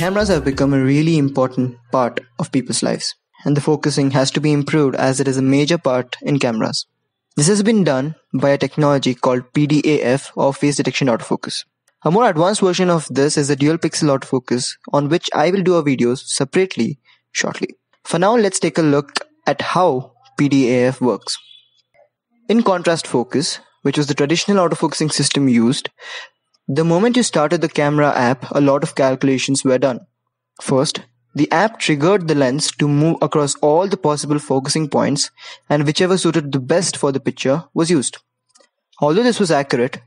Cameras have become a really important part of people's lives, and the focusing has to be improved as it is a major part in cameras. This has been done by a technology called PDAF or Phase detection autofocus. A more advanced version of this is the dual pixel autofocus, on which I will do a video separately shortly. For now, let's take a look at how PDAF works. In contrast focus, which was the traditional autofocusing system used, the moment you started the camera app, a lot of calculations were done. First, the app triggered the lens to move across all the possible focusing points, and whichever suited the best for the picture was used. Although this was accurate,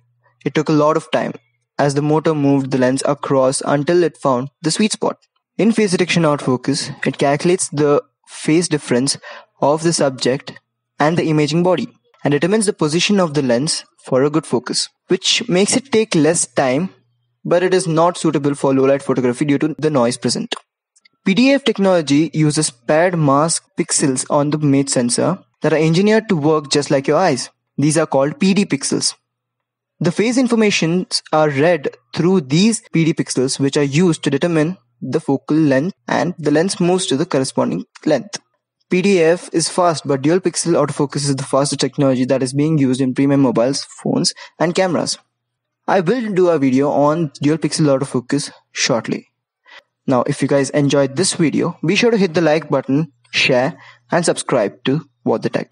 it took a lot of time as the motor moved the lens across until it found the sweet spot. In phase detection autofocus, it calculates the phase difference of the subject and the imaging body and determines the position of the lens for a good focus, which makes it take less time, but it is not suitable for low-light photography due to the noise present. PDAF technology uses paired mask pixels on the image sensor that are engineered to work just like your eyes. These are called PD pixels. The phase informations are read through these PD pixels, which are used to determine the focal length, and the lens moves to the corresponding length. PDAF is fast, but dual pixel autofocus is the fastest technology that is being used in premium mobiles, phones and cameras. I will do a video on dual pixel autofocus shortly. Now, if you guys enjoyed this video, be sure to hit the like button, share and subscribe to What The Tech.